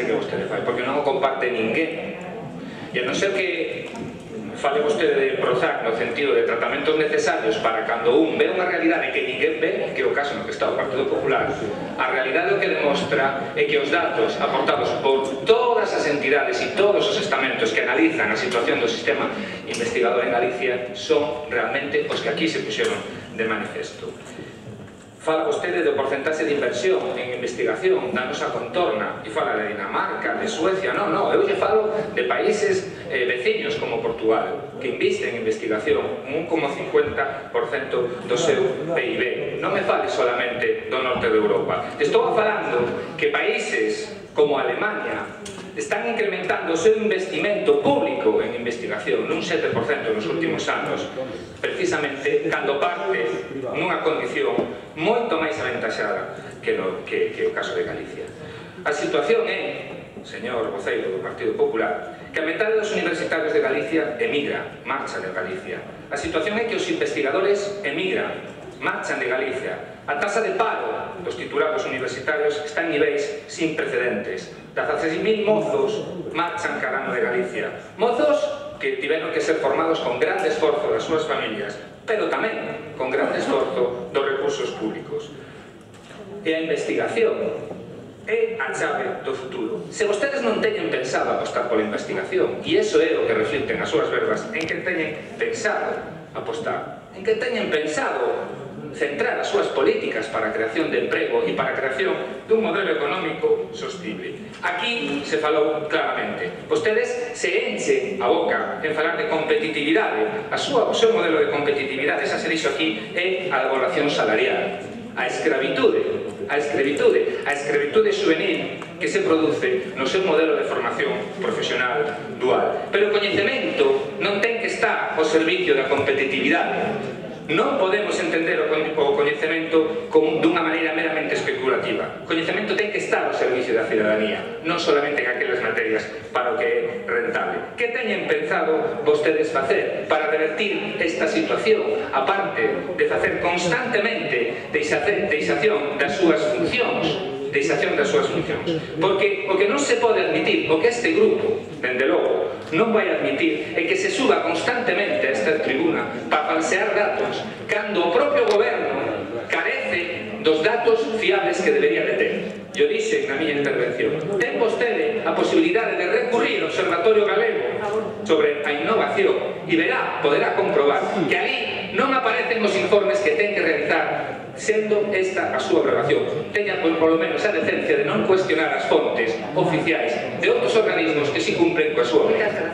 clase que vostede fai, porque non o comparte ninguén. E a non ser que fale vostede de Prozac no sentido de tratamentos necesarios para cando un ve unha realidade que ninguén ve, que é o caso no que está o Partido Popular, a realidade o que demostra é que os datos aportados por todas as entidades e todos os estamentos que analizan a situación do sistema investigador en Galicia son realmente os que aquí se puxeron de manifesto. Fala vostede do porcentaxe de inversión en investigación, danos a contorna, e fala de Dinamarca, de Suecia, non, eu lle falo de países veciños como Portugal, que invisten en investigación un 1,50% do seu PIB. Non me fale solamente do norte de Europa. Estou falando que países como Alemania están incrementando o seu investimento público en investigación nun 7% nos últimos anos, precisamente cando parte nunha condición moito máis aventaxada que o caso de Galicia. A situación é, señor voceiro do Partido Popular, que a metade dos universitarios de Galicia emigra, marchan de Galicia. A situación é que os investigadores emigran, marchan de Galicia. A taxa de paro dos titulados universitarios está en niveis sin precedentes. 16.000 mozos marchan cada ano de Galicia. Mozos que tiveron que ser formados con grande esforzo das súas familias, pero tamén con grande esforzo dos recursos públicos. E a investigación é a chave do futuro. Se vostedes non teñen pensado apostar pola investigación, e iso é o que reflicten as súas verbas, en que teñen pensado apostar, en que teñen pensado centrar as súas políticas para a creación de emprego e para a creación dun modelo económico sostible. Aquí se falou claramente. Vostedes se enchen a boca en falar de competitividade. O seu modelo de competitividade, xa se dixo aquí, é a devaluación salarial, a escravitude xuvenil que se produce no seu modelo de formación profesional dual. Pero o coñecemento non ten que estar ao servicio da competitividade. Non podemos entender o coñecemento dunha maneira meramente especulativa. O coñecemento ten que estar ao servicio da cidadanía, non solamente en aquelas materias para o que é rentable. Que teñen pensado vostedes facer para revertir esta situación, aparte de facer constantemente deixación das súas funcións? Porque o que non se pode admitir, o que este grupo, dende logo, non vai admitir é que se suba constantemente a esta tribuna para falsear datos cando o propio goberno carece dos datos fiables que debería de ter. Eu dixen na miña intervención, ten vostede a posibilidade de recurrir ao Observatorio Galego sobre a innovación e verá, poderá comprobar que ali non aparecen os informes que ten que realizar, sendo esta a súa obrigación. Teñan polo menos a decencia de non cuestionar as fontes oficiais de outros organismos que si cumplen coa súa obrigación.